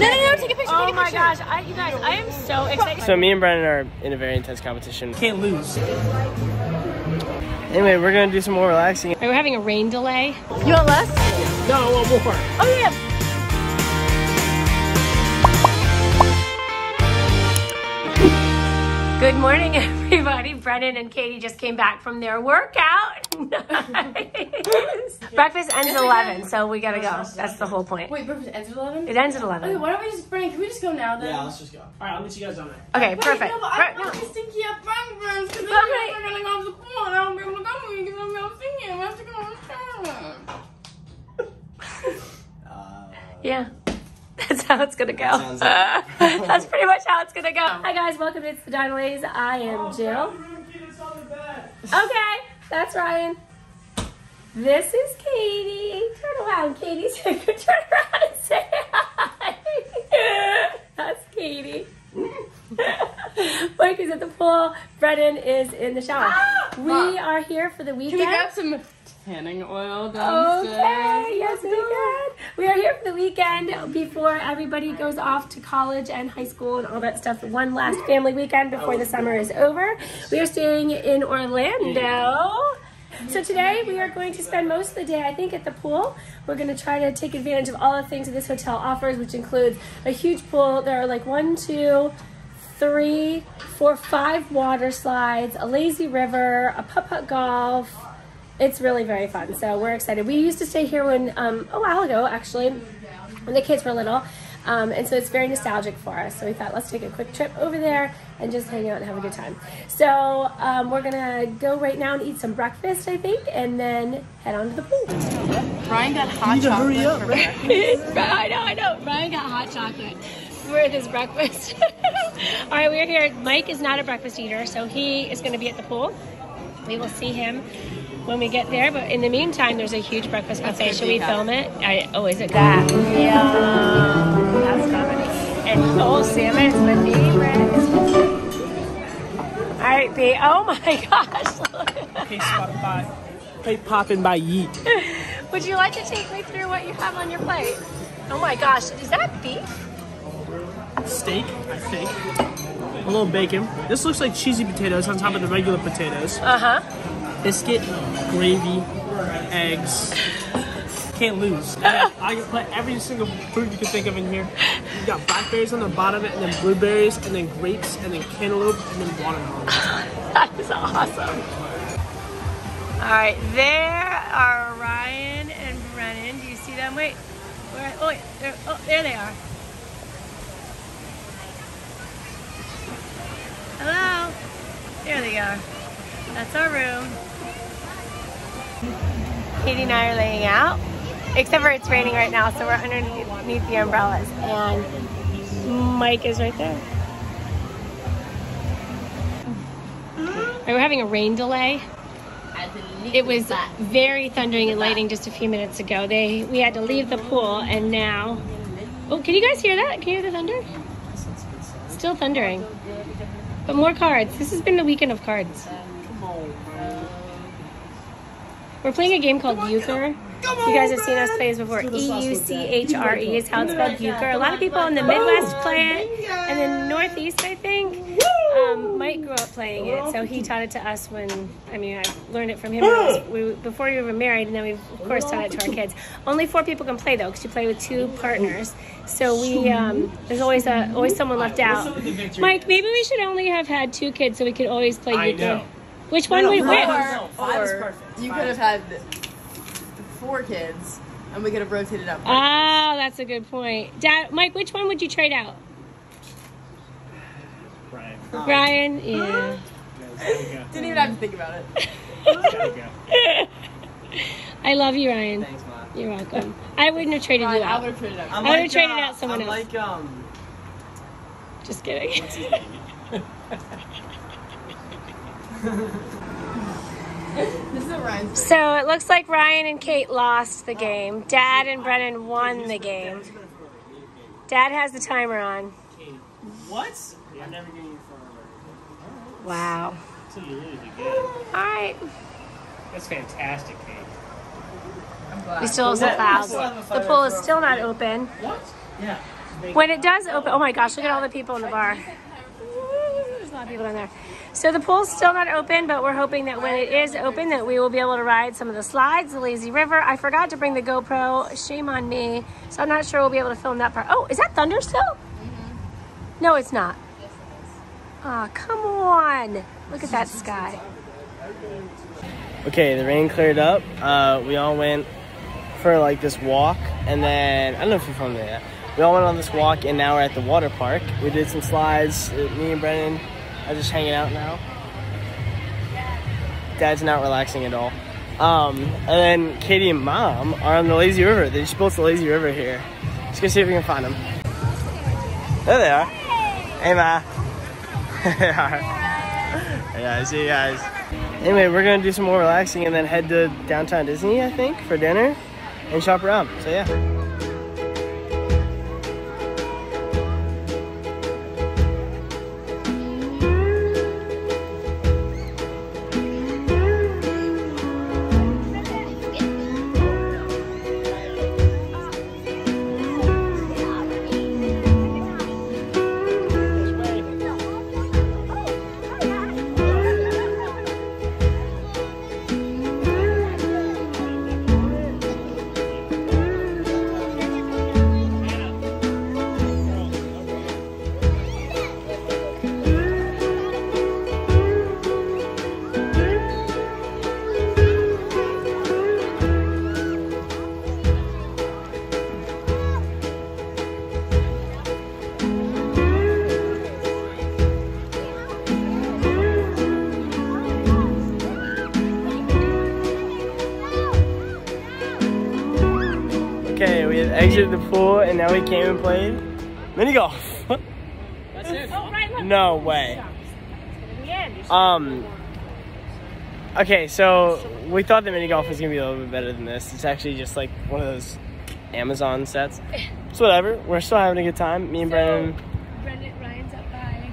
No, take a picture. Oh my gosh, you guys, I am so excited. So me and Brennan are in a very intense competition. Can't lose. Anyway, we're gonna do some more relaxing. We're having a rain delay. You want less? No, I want more. Oh yeah. Good morning, everybody. Brennan and Katie just came back from their workout. Nice. Breakfast ends at 11, so we gotta go. That's the whole point. Wait, breakfast ends at 11? It ends at 11. Okay, why don't we just, Brennan, can we just go now then? Yeah, let's just go. All right, I'll meet you guys on there. Okay, perfect. No, but I don't want to stink here at breakfast because I'm gonna go off the pool and I won't be able to go with you because I'm not singing. I have to go on the yeah. That's how it's gonna go. That's pretty much how it's gonna go. Hi guys, welcome to the Donnellys. I am Jill. Okay, that's Ryan. This is Katie. Turn around, Katie. Turn around and say hi. That's Katie. Mike is at the pool. Brennan is in the shower. We are here for the weekend. Can we grab some tanning oil downstairs? Okay, yes we can. We are here for the weekend before everybody goes off to college and high school and all that stuff. One last family weekend before the summer is over. We are staying in Orlando. So today we are going to spend most of the day, I think, at the pool. We're going to try to take advantage of all the things that this hotel offers, which includes a huge pool. There are like 5 water slides, a lazy river, a putt-putt golf. It's really very fun, so we're excited. We used to stay here when, a while ago actually, when the kids were little, and so it's very nostalgic for us. So we thought, let's take a quick trip over there and just hang out and have a good time. So we're gonna go right now and eat some breakfast, I think, and then head on to the pool. Ryan got hot chocolate. You need to hurry up, right? I know. Ryan got hot chocolate. We're at his breakfast. All right, we're here. Mike is not a breakfast eater, so he is going to be at the pool. We will see him when we get there, but in the meantime, there's a huge breakfast buffet. Should we film it? Oh, is it that? Yeah. That's comedy. And cold salmon is my favorite. All right, B. Oh my gosh. Hey, Spotify. Play Poppin' by Yeet. Would you like to take me through what you have on your plate? Oh my gosh, is that beef? Steak, I think. A little bacon. This looks like cheesy potatoes on top of the regular potatoes. Uh-huh. Biscuit, gravy, eggs. Can't lose. I can put every single fruit you can think of in here. You got blackberries on the bottom, and then blueberries, and then grapes, and then cantaloupe, and then watermelon. That is awesome. Alright, there are Ryan and Brennan. Do you see them? Wait. Where, oh, wait. Oh, there they are. Hello. There they are. That's our room. Katie and I are laying out, except for it's raining right now, so we're underneath the umbrellas. And Mike is right there. We're having a rain delay. It was very thundering and lightning just a few minutes ago. We had to leave the pool, and now. Oh, can you guys hear that? Can you hear the thunder? Still thundering. But more cards. This has been the weekend of cards. We're playing a game called Euchre. You guys have seen us play this before. E-U-C-H-R-E is how it's spelled, Euchre. A lot of people in the Midwest play it, and then Northeast, I think. Mike grew up playing it, so he taught it to us I learned it from him before we were married, and then we, of course, taught it to our kids. Only 4 people can play, though, because you play with 2 partners. So there's always someone left out. Mike, maybe we should only have had 2 kids so we could always play Euchre. Which one would win? No, 5 is perfect. You could have had 4 kids, and we could have rotated up. Oh, that's a good point. Dad, Mike, which one would you trade out? Ryan, yeah. Didn't even have to think about it. I love you, Ryan. Thanks, Mom. You're welcome. I wouldn't have traded you out. I would have traded out. I would have traded out someone else. Just kidding. What's his name? This is Ryan's. So it looks like Ryan and Kate lost the game. Dad and Brennan won the game. Dad has the timer on. What? I'm never getting you for. Wow. So you lose again. All right. That's fantastic, Kate. I'm glad. We still have some clouds. The pool is still not open. What? Yeah. When it does open, oh my gosh, look at all the people in the bar. There's a lot of people in there. So the pool's still not open, but we're hoping that when it is open that we will be able to ride some of the slides, the lazy river. I forgot to bring the GoPro, shame on me. So I'm not sure we'll be able to film that part. Oh, is that thunder still? Mm-hmm. No, it's not. Yes, it is. Oh, come on. Look at that sky. Okay, the rain cleared up. We all went for like this walk, and then, I don't know if we filmed it yet. We all went on this walk and now we're at the water park. We did some slides, me and Brennan are just hanging out now. Dad's not relaxing at all. And then Katie and Mom are on the lazy river. They just built the lazy river here. Let's go see if we can find them. There they are. Hey, Ma. They are. Hey guys, see you guys. Anyway, we're gonna do some more relaxing and then head to Downtown Disney, I think, for dinner and shop around, so yeah. Okay, we had exited the pool and now we came and played mini golf. That's it. Oh, right, look. No way. Okay, so we thought the mini golf was gonna be a little bit better than this. It's actually just like one of those Amazon sets. It's whatever. We're still having a good time. Me and Brennan, Ryan's up by.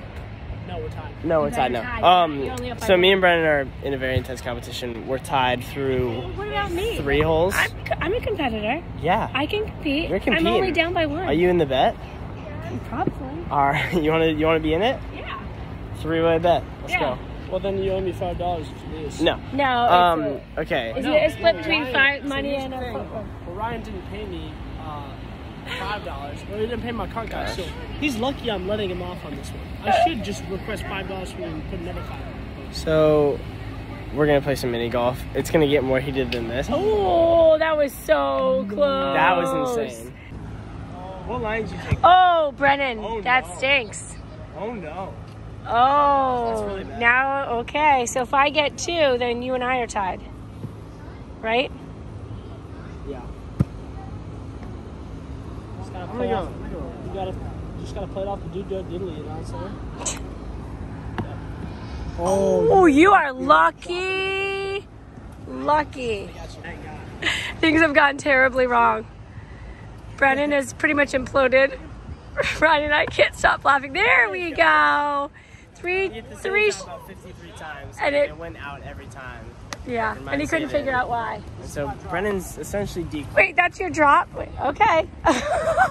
No, we're tied. No, we're tied now. So me and Brennan are in a very intense competition. We're tied through. What about me? 3 holes. I'm a competitor. Yeah. I can compete. You're competing. I'm only down by 1. Are you in the bet? Yeah. Probably. You wanna be in it? Yeah. 3-way bet. Let's go. Well then you owe me $5 if you lose. No. No. Okay. Is it a split between money and a football? Well, Ryan didn't pay me $5. Well, he didn't pay my card guy, so he's lucky I'm letting him off on this one. I should just request $5 from him and put another $5. So we're gonna play some mini golf. It's gonna get more heated than this. Oh, that was so close. That was insane. What lines you take? Oh, Brennan, that stinks. Oh no. Oh, that's really bad. Now okay. So if I get 2, then you and I are tied, right? Yeah. Just gotta play off. You gotta play it off the do diddly, you know what I'm saying? Oh, you are lucky. Lucky. Things have gone terribly wrong. Brennan has pretty much imploded. Ryan and I can't stop laughing. There we go. Three. About 53 times, and it went out every time. Yeah, and he couldn't figure out why. So Brennan's essentially deep. Wait, that's your drop? Wait, okay. I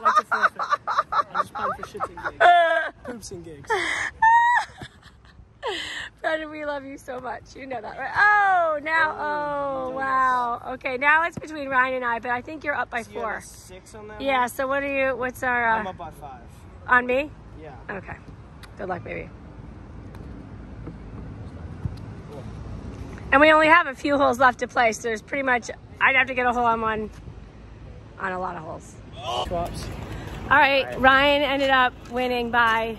like to forfeit. I'm just playing for shits and gigs. Poops and gigs. Brennan, we love you so much. You know that, right? Oh, now, oh, wow. Okay, now it's between Ryan and I, but I think you're up by 4. You're 6 on that? Yeah, so what are you, what's our... I'm up by 5. On me? Yeah. Okay. Good luck, baby. Cool. And we only have a few holes left to play, so there's pretty much... I'd have to get a hole on one on a lot of holes. Oh. Swaps. All right, Ryan ended up winning by...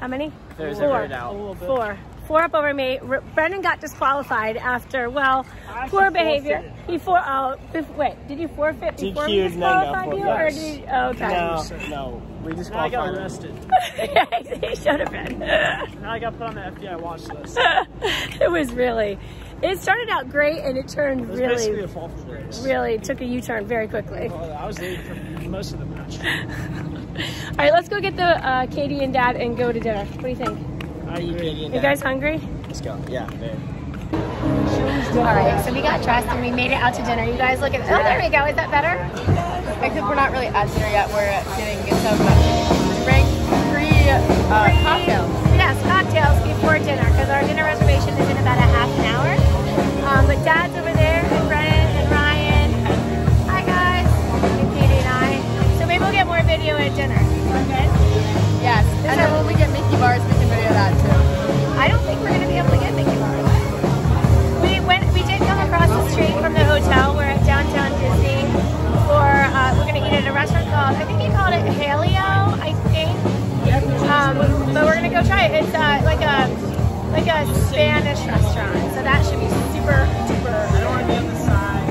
How many? There's 4. Out. 4 up over me. Brennan got disqualified after, well, poor behavior. Forfeited. He wait, did you forfeit before we disqualified you? Or did you, okay. No, we disqualified. Now I got arrested. Yeah, he should have been. Now I got put on the FBI watch list. It was really, it started out great and it turned it was really, basically a fall from grace. Really took a U-turn very quickly. Well, I was late for most of the match. All right, let's go get the Katie and Dad and go to dinner. What do you think? Are you Katie and Dad? You guys hungry? Let's go. Yeah, babe. All right, so we got dressed and we made it out to dinner. You guys look at, oh, there we go. Is that better? except we're not really at dinner yet. We're getting some drink-free cocktails. Yes, cocktails before dinner, because our dinner reservation is in about a half an hour. But Dad's over there, and Brennan and Ryan. Hi guys, and Katie and I. So maybe we'll get more video at dinner. Okay. Yes, and then when we get Mickey bars, we can video that too. I don't think we're gonna be able to get Mickey bars. We did come across the street from the hotel. We're at Downtown Disney. We're gonna eat at a restaurant called, I think they called it Haleo, I think. But we're gonna go try it. It's like a Spanish restaurant, so that should be super duper. I don't wanna be on the side.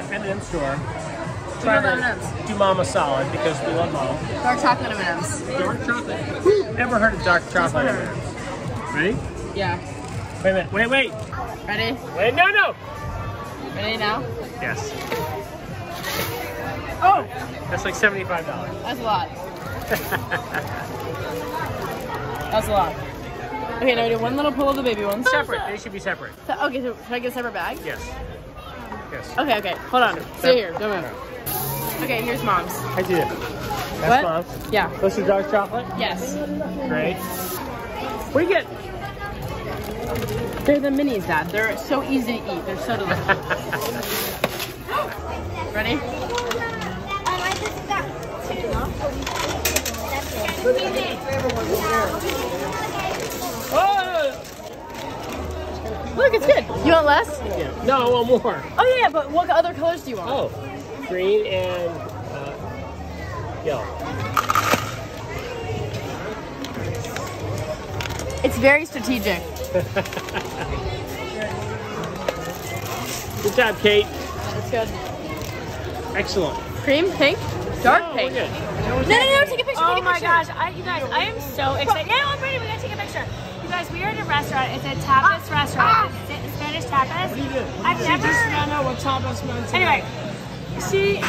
M and M store. Trying to do Mama solid because we love Mama. Dark chocolate M&Ms. Dark chocolate. Who never heard of dark chocolate M&Ms? Ready? Yeah. Wait a minute. Wait. Ready? Wait. No. Ready now? Yes. Oh. That's like $75. That's a lot. That's a lot. Okay, now we do one little pull of the baby ones. Separate. They should be separate. So, okay, so should I get a separate bag? Yes. Yes. Okay, hold on. Stay here. Don't move. Okay, here's Mom's. I see it. That's Mom's? Yeah. This is dark chocolate? Yes. Great. What do you get? They're the minis, Dad. They're so easy to eat. They're so delicious. Ready? I just got two. Oh! Look, it's good. You want less? Yeah. No, I want more. Oh yeah, but what other colors do you want? Oh, green and yellow. It's very strategic. Good job, Kate. That's good. Excellent. Cream, pink, dark pink. Good. No, take a picture. Oh my gosh, you guys, I am so excited. Yeah, I'm ready. We gotta take a picture. Guys, we are at a restaurant. It's a tapas restaurant. It's Spanish tapas. What do you do? I've never found out what tapas means. Anyway, she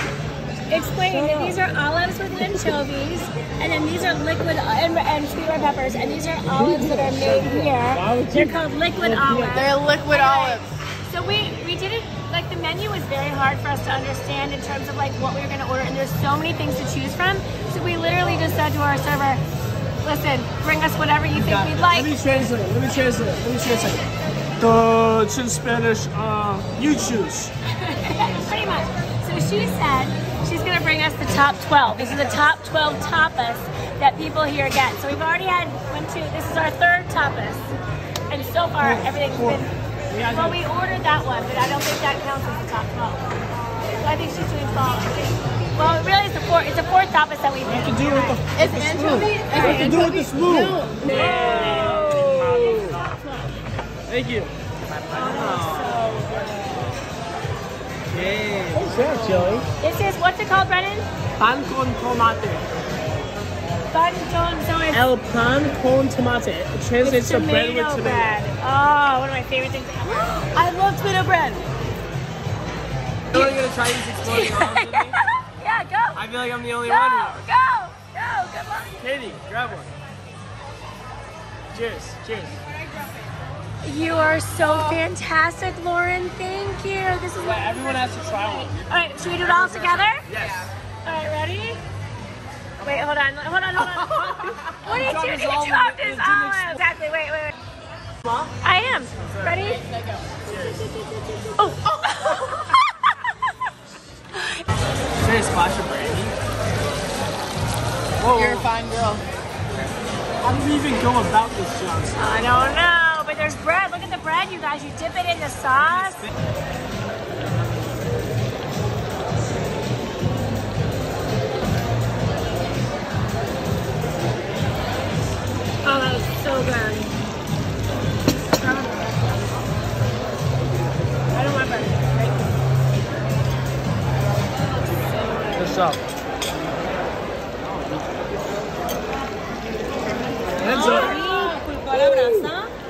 explained that these are olives with anchovies, and then these are liquid and sweet red peppers, and these are olives that are made here. They're called liquid olives. They're liquid olives. So we didn't the menu was very hard for us to understand in terms of what we were going to order, and there's so many things to choose from. So we literally just said to our server, listen, bring us whatever you think we'd like. Let me translate. It's in Spanish, you choose. Pretty much. So she said she's going to bring us the top 12. These are the top 12 tapas that people here get. So we've already had one, two. This is our third tapas. And so far, everything's been... Well, we ordered that one, but I don't think that counts as the top 12. So I think she's doing 12, I think. Well, it really is the fourth tapas that we've had. It's anchovies. It has to do with the spoon. No. Thank you. Oh, so good. What's that, Joey? This is, what's it called, Brennan? Pan con tomate. Pan con tomate. El pan con tomate. It translates to bread with tomato. Bread. Oh, one of my favorite things ever. I love tomato bread. You're really going to try these exploding arms with me? Yeah, go. I feel like I'm the only one now. Go. Good luck. Katie, grab one. Cheers. You are so fantastic, Lauren. Thank you. This is what everyone has to try one. All right, should we do it all together? Yes. All right, ready? Wait, hold on. What are you doing? You dropped his olive. Exactly. Wait. I am. Ready? Cheers. Oh. Should I splash a brandy? Whoa. You're a fine girl. How do we even go about this, John? I don't know, but there's bread. Look at the bread, you guys. You dip it in the sauce. Oh, that was so good. I don't want bread. What's up? Hands up.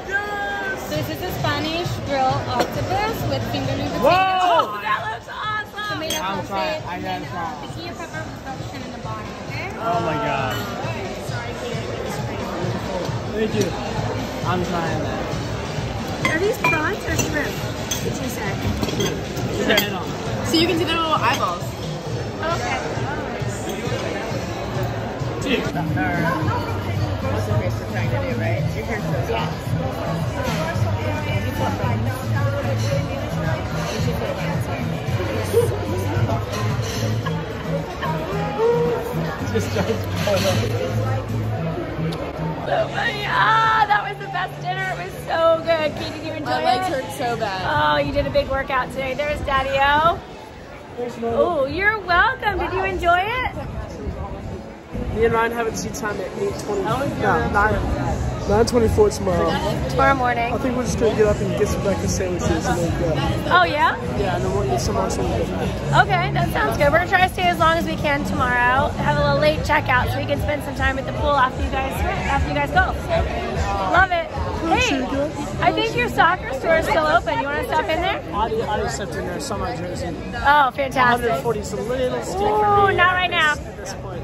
Yes. This is a Spanish grilled octopus with fingerling potatoes. Whoa! Oh, that looks awesome. Tomato sauce. I got it. Piquillo pepper production in the bottom. Okay. Oh my God. Sorry, Katie. Thank you. I'm trying that. Are these prawns or shrimp? What did you say? Shrimp. So you can see their little eyeballs. Okay. Dude. What's the face we're trying to do, right? Your hair's so soft. Just so funny. Ah, that was the best dinner. It was so good. Katie, did you enjoy it? My legs hurt so bad. Oh, you did a big workout today. There's Daddy-O. Oh, you're welcome. Wow. Did you enjoy it? Me and Ryan have a tea time at 8:20. No, 9:24 tomorrow. Tomorrow morning. I think we're just gonna get up and get some breakfast sandwiches and then go. Oh yeah? Yeah, and then we'll get some more sandwiches. Okay, that sounds good. We're gonna try to stay as long as we can tomorrow. Have a little late checkout so we can spend some time at the pool after you guys go. Love it. Hey, I think your soccer store is still open. You want to stop in there? I accept in there. Some on jersey. Oh, fantastic. 140 is a little steep. Ooh, not right now.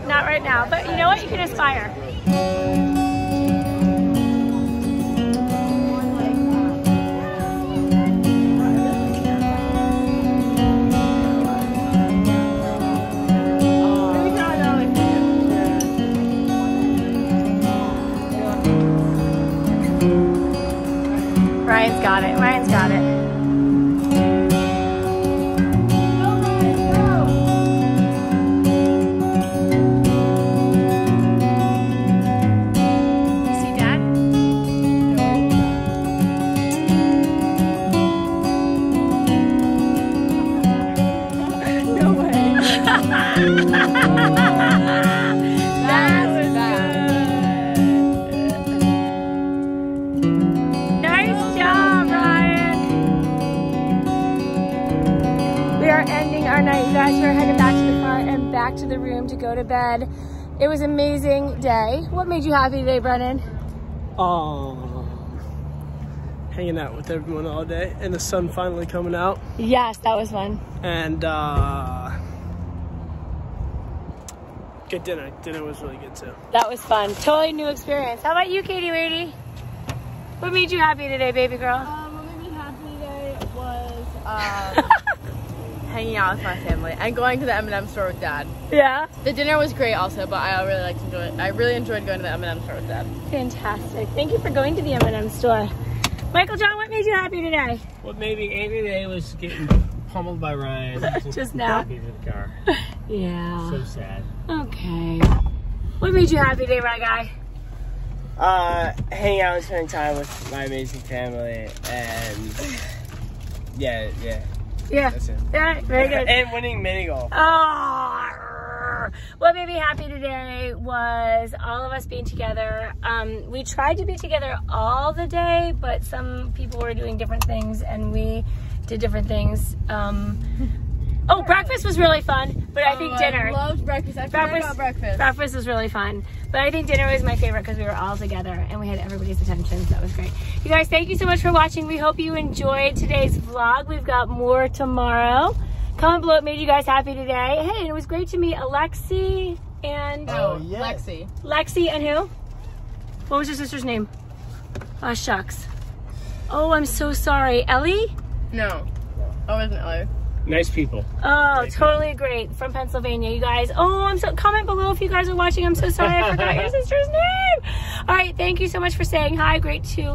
Not right now. But you know what? You can aspire. Ryan's got it. Ryan's got it. To the room to go to bed. It was an amazing day. What made you happy today, Brennan? Hanging out with everyone all day and the sun finally coming out. Yes, that was fun. And good dinner. Dinner was really good too. That was fun. Totally new experience. How about you, Katie Lady? What made you happy today, baby girl? What made me happy today was hanging out with my family and going to the M&M store with Dad. Yeah. The dinner was great also, but I really liked enjoy it. I really enjoyed going to the M&M store with Dad. Fantastic. Thank you for going to the M&M store. Michael John, what made you happy today? What made me angry today was getting pummeled by Ryan. Just now. The car. Yeah. So sad. Okay. What made you happy today, my guy? Hanging out and spending time with my amazing family and yeah, that's it. All right, very good. And winning mini golf. Oh, what made me happy today was all of us being together. We tried to be together all the day, but some people were doing different things and we did different things. Oh, breakfast was really fun, but I think dinner. I loved breakfast. I forgot about breakfast. Breakfast was really fun, but I think dinner was my favorite because we were all together and we had everybody's attention, so that was great. You guys, thank you so much for watching. We hope you enjoyed today's vlog. We've got more tomorrow. Comment below what made you guys happy today. Hey, and it was great to meet Alexi and... Oh, yeah. Lexi. Lexi and who? What was your sister's name? Oh, shucks. Oh, I'm so sorry. Ellie? No. Oh, it wasn't Ellie. Nice people. Oh, nice totally people. Great. From Pennsylvania, you guys. Oh, I'm so... Comment below if you guys are watching. I'm so sorry I forgot your sister's name. All right. Thank you so much for saying hi. Great to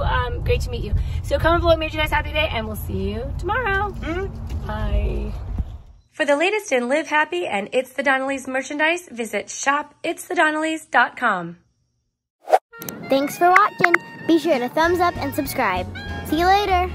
meet you. So comment below what made you guys happy today, and we'll see you tomorrow. Bye. For the latest in Live Happy and It's the Donnellys merchandise, visit shopitsthedonnellys.com. Thanks for watching. Be sure to thumbs up and subscribe. See you later.